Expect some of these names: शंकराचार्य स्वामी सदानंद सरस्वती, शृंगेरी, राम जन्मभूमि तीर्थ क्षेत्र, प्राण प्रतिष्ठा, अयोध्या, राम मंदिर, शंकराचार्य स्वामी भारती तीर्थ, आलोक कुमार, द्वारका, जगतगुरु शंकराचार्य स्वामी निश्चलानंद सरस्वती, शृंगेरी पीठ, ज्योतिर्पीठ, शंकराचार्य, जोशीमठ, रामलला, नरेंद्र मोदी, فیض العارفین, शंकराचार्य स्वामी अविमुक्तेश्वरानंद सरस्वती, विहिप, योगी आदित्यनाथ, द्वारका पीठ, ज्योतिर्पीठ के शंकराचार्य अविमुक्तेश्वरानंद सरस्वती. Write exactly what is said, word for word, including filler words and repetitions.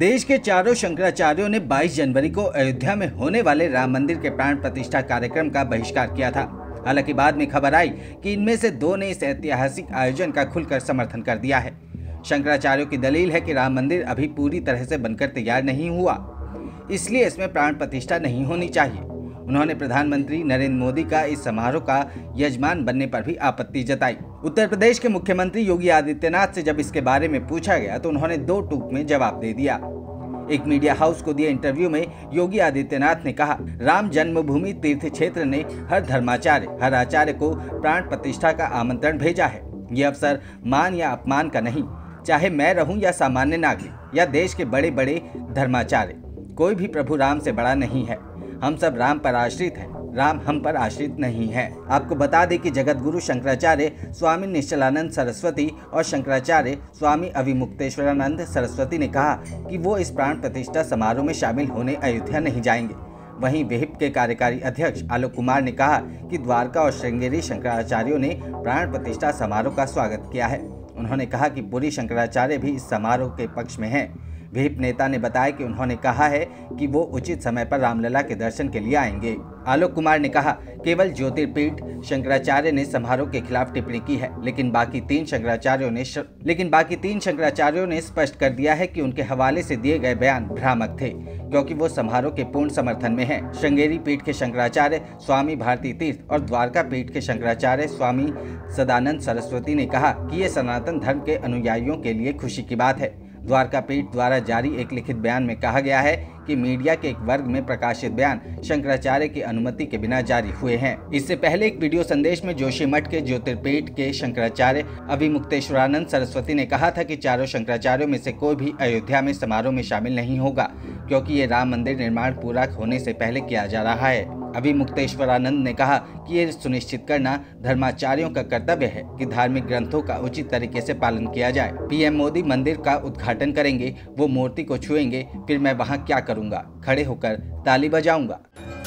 देश के चारों शंकराचार्यों ने बाईस जनवरी को अयोध्या में होने वाले राम मंदिर के प्राण प्रतिष्ठा कार्यक्रम का बहिष्कार किया था। हालांकि बाद में खबर आई कि इनमें से दो ने इस ऐतिहासिक आयोजन का खुलकर समर्थन कर दिया है। शंकराचार्यों की दलील है कि राम मंदिर अभी पूरी तरह से बनकर तैयार नहीं हुआ, इसलिए इसमें प्राण प्रतिष्ठा नहीं होनी चाहिए। उन्होंने प्रधानमंत्री नरेंद्र मोदी का इस समारोह का यजमान बनने पर भी आपत्ति जताई। उत्तर प्रदेश के मुख्यमंत्री योगी आदित्यनाथ से जब इसके बारे में पूछा गया तो उन्होंने दो टूक में जवाब दे दिया। एक मीडिया हाउस को दिए इंटरव्यू में योगी आदित्यनाथ ने कहा, राम जन्मभूमि तीर्थ क्षेत्र ने हर धर्माचार्य हर आचार्य को प्राण प्रतिष्ठा का आमंत्रण भेजा है। यह अवसर मान या अपमान का नहीं, चाहे मैं रहूं या सामान्य नागरिक या देश के बड़े बड़े धर्माचार्य, कोई भी प्रभु राम से बड़ा नहीं है। हम सब राम पर आश्रित हैं, राम हम पर आश्रित नहीं है। आपको बता दें कि जगतगुरु शंकराचार्य स्वामी निश्चलानंद सरस्वती और शंकराचार्य स्वामी अविमुक्तेश्वरानंद सरस्वती ने कहा कि वो इस प्राण प्रतिष्ठा समारोह में शामिल होने अयोध्या नहीं जाएंगे। वहीं विहिप के कार्यकारी अध्यक्ष आलोक कुमार ने कहा कि द्वारका और शृंगेरी शंकराचार्यों ने प्राण प्रतिष्ठा समारोह का स्वागत किया है। उन्होंने कहा कि पूरी शंकराचार्य भी इस समारोह के पक्ष में हैं। विहिप नेता ने बताया कि उन्होंने कहा है कि वो उचित समय पर रामलला के दर्शन के लिए आएंगे। आलोक कुमार ने कहा, केवल ज्योतिर्पीठ शंकराचार्य ने समारोह के खिलाफ टिप्पणी की है, लेकिन बाकी तीन शंकराचार्यों ने श... लेकिन बाकी तीन शंकराचार्यों ने स्पष्ट कर दिया है कि उनके हवाले से दिए गए बयान भ्रामक थे, क्योंकि वो समारोह के पूर्ण समर्थन में हैं। शृंगेरी पीठ के शंकराचार्य स्वामी भारती तीर्थ और द्वारका पीठ के शंकराचार्य स्वामी सदानंद सरस्वती ने कहा कि ये सनातन धर्म के अनुयायियों के लिए खुशी की बात है। द्वारका पीठ द्वारा जारी एक लिखित बयान में कहा गया है कि मीडिया के एक वर्ग में प्रकाशित बयान शंकराचार्य की अनुमति के बिना जारी हुए हैं। इससे पहले एक वीडियो संदेश में जोशीमठ के ज्योतिर्पीठ के शंकराचार्य अविमुक्तेश्वरानंद सरस्वती ने कहा था कि चारों शंकराचार्यों में से कोई भी अयोध्या में समारोह में शामिल नहीं होगा, क्योंकि ये राम मंदिर निर्माण पूरा होने से पहले किया जा रहा है। अविमुक्तेश्वरानंद ने कहा कि यह सुनिश्चित करना धर्माचार्यों का कर्तव्य है कि धार्मिक ग्रंथों का उचित तरीके से पालन किया जाए। पीएम मोदी मंदिर का उद्घाटन करेंगे, वो मूर्ति को छुएंगे, फिर मैं वहां क्या करूंगा? खड़े होकर ताली बजाऊंगा।